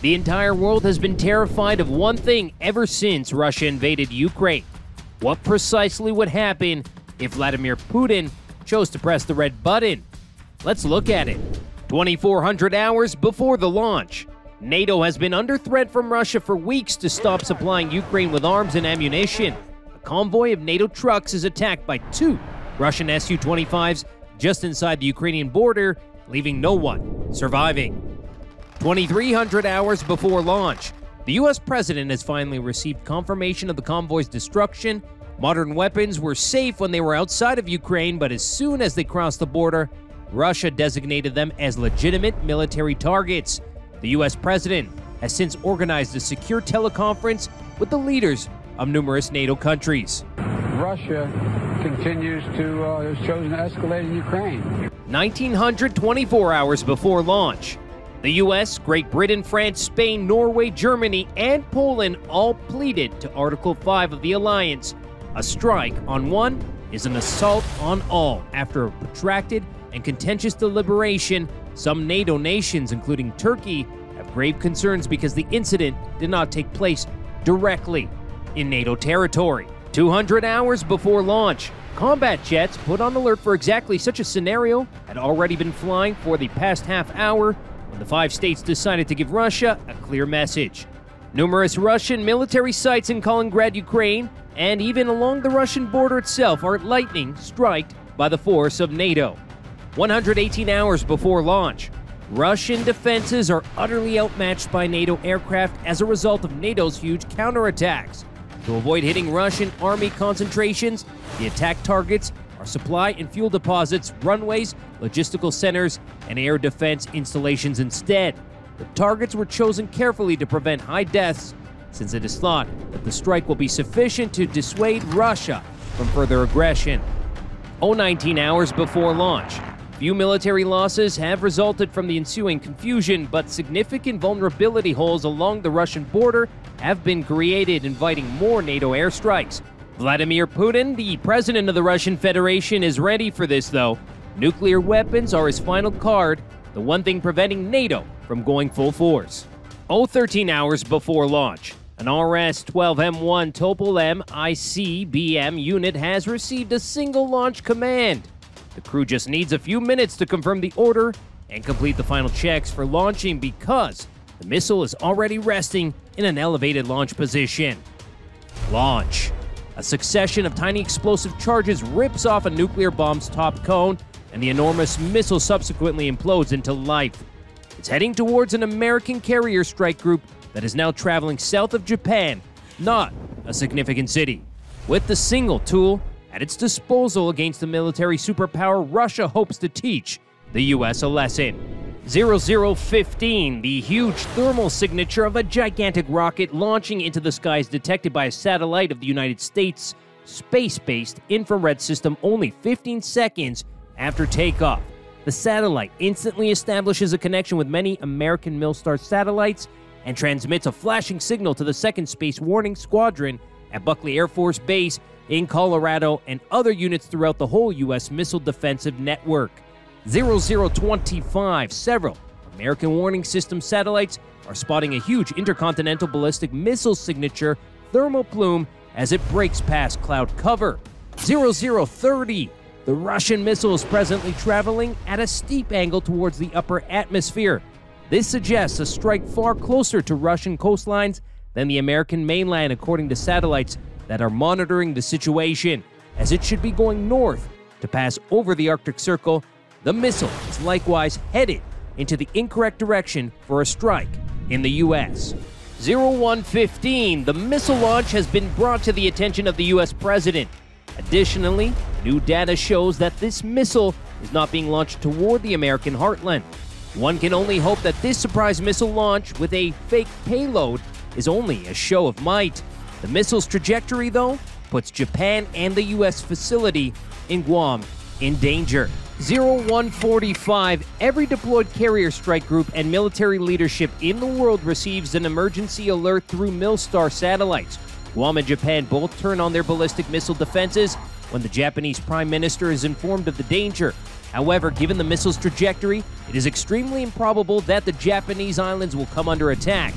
The entire world has been terrified of one thing ever since Russia invaded Ukraine. What precisely would happen if Vladimir Putin chose to press the red button? Let's look at it. 2400 hours before the launch, NATO has been under threat from Russia for weeks to stop supplying Ukraine with arms and ammunition. A convoy of NATO trucks is attacked by two Russian Su-25s just inside the Ukrainian border, leaving no one surviving. 2300 hours before launch, the U.S. president has finally received confirmation of the convoy's destruction. Modern weapons were safe when they were outside of Ukraine, but as soon as they crossed the border, Russia designated them as legitimate military targets. The U.S. president has since organized a secure teleconference with the leaders of numerous NATO countries. Russia continues to has chosen to escalate in Ukraine. 1924 hours before launch, the U.S., Great Britain, France, Spain, Norway, Germany, and Poland all pleaded to Article 5 of the alliance. A strike on one is an assault on all. After a protracted and contentious deliberation, some NATO nations, including Turkey, have grave concerns because the incident did not take place directly in NATO territory. 200 hours before launch, combat jets put on alert for exactly such a scenario had already been flying for the past half hour. The five states decided to give Russia a clear message. Numerous Russian military sites in Kaliningrad, Ukraine, and even along the Russian border itself are lightning struck by the force of NATO. 118 hours before launch, Russian defenses are utterly outmatched by NATO aircraft as a result of NATO's huge counterattacks. To avoid hitting Russian army concentrations, the attack targets are supply and fuel deposits, runways, logistical centers, and air defense installations instead. The targets were chosen carefully to prevent high deaths, since it is thought that the strike will be sufficient to dissuade Russia from further aggression. 19 hours before launch, few military losses have resulted from the ensuing confusion, but significant vulnerability holes along the Russian border have been created, inviting more NATO airstrikes. Vladimir Putin, the president of the Russian Federation, is ready for this, though. Nuclear weapons are his final card, the one thing preventing NATO from going full force. 13 hours before launch, an RS-12M1 Topol-M ICBM unit has received a single launch command. The crew just needs a few minutes to confirm the order and complete the final checks for launching because the missile is already resting in an elevated launch position. Launch. A succession of tiny explosive charges rips off a nuclear bomb's top cone, and the enormous missile subsequently implodes into life. It's heading towards an American carrier strike group that is now traveling south of Japan, not a significant city. With the single tool at its disposal against the military superpower, Russia hopes to teach the U.S. a lesson. 0015, the huge thermal signature of a gigantic rocket launching into the skies detected by a satellite of the United States space-based infrared system only 15 seconds after takeoff. The satellite instantly establishes a connection with many American Milstar satellites and transmits a flashing signal to the 2nd Space Warning Squadron at Buckley Air Force Base in Colorado and other units throughout the whole U.S. missile defensive network. 0025, several American warning system satellites are spotting a huge intercontinental ballistic missile signature thermal plume as it breaks past cloud cover. 0030, the Russian missile is presently traveling at a steep angle towards the upper atmosphere. This suggests a strike far closer to Russian coastlines than the American mainland, according to satellites that are monitoring the situation, as it should be going north to pass over the Arctic Circle. The missile is likewise headed into the incorrect direction for a strike in the U.S. 0115, the missile launch has been brought to the attention of the U.S. president. Additionally, new data shows that this missile is not being launched toward the American heartland. One can only hope that this surprise missile launch with a fake payload is only a show of might. The missile's trajectory, though, puts Japan and the U.S. facility in Guam in danger. 0145, every deployed carrier strike group and military leadership in the world receives an emergency alert through Milstar satellites. Guam and Japan both turn on their ballistic missile defenses when the Japanese Prime Minister is informed of the danger. However, given the missile's trajectory, it is extremely improbable that the Japanese islands will come under attack.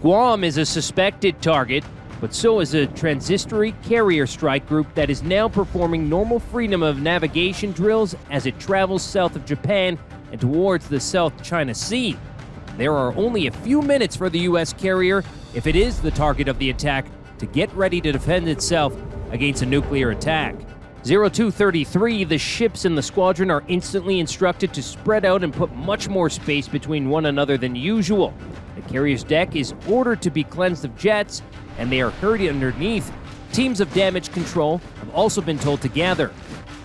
Guam is a suspected target, but so is a transitory carrier strike group that is now performing normal freedom of navigation drills as it travels south of Japan and towards the South China Sea. There are only a few minutes for the U.S. carrier, if it is the target of the attack, to get ready to defend itself against a nuclear attack. 0233, the ships in the squadron are instantly instructed to spread out and put much more space between one another than usual. The carrier's deck is ordered to be cleansed of jets, and they are hurried underneath. Teams of damage control have also been told to gather.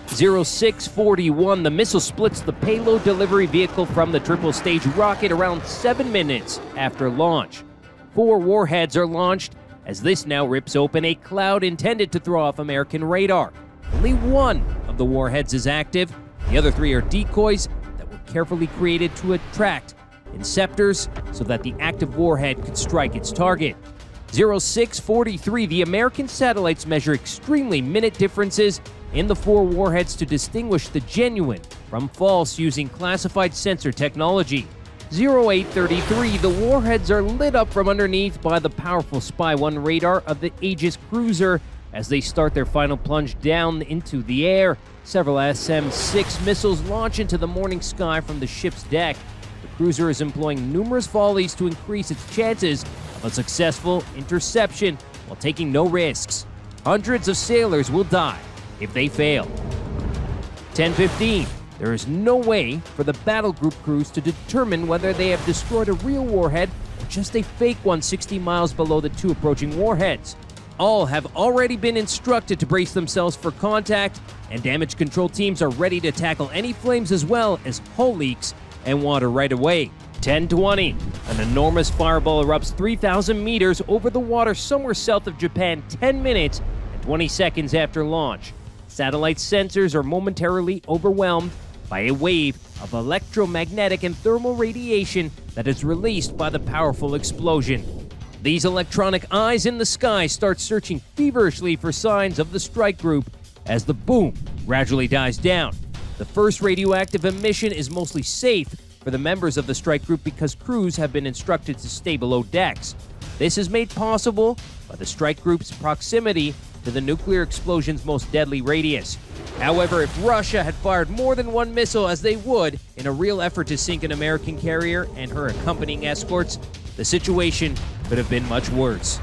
0641, the missile splits the payload delivery vehicle from the triple-stage rocket around 7 minutes after launch. 4 warheads are launched, as this now rips open a cloud intended to throw off American radar. Only one of the warheads is active. The other 3 are decoys that were carefully created to attract inceptors so that the active warhead could strike its target. 0643, the American satellites measure extremely minute differences in the 4 warheads to distinguish the genuine from false using classified sensor technology. 0833, the warheads are lit up from underneath by the powerful Spy-1 radar of the Aegis Cruiser as they start their final plunge down into the air. Several SM-6 missiles launch into the morning sky from the ship's deck. The cruiser is employing numerous volleys to increase its chances of a successful interception while taking no risks. Hundreds of sailors will die if they fail. 10:15, there is no way for the battle group crews to determine whether they have destroyed a real warhead or just a fake one 60 miles below the 2 approaching warheads. All have already been instructed to brace themselves for contact, and damage control teams are ready to tackle any flames as well as hull leaks and water right away. 10:20, an enormous fireball erupts 3,000 meters over the water somewhere south of Japan 10 minutes and 20 seconds after launch. Satellite sensors are momentarily overwhelmed by a wave of electromagnetic and thermal radiation that is released by the powerful explosion. These electronic eyes in the sky start searching feverishly for signs of the strike group as the boom gradually dies down. The first radioactive emission is mostly safe for the members of the strike group because crews have been instructed to stay below decks. This is made possible by the strike group's proximity to the nuclear explosion's most deadly radius. However, if Russia had fired more than one missile, as they would in a real effort to sink an American carrier and her accompanying escorts, the situation could have been much worse.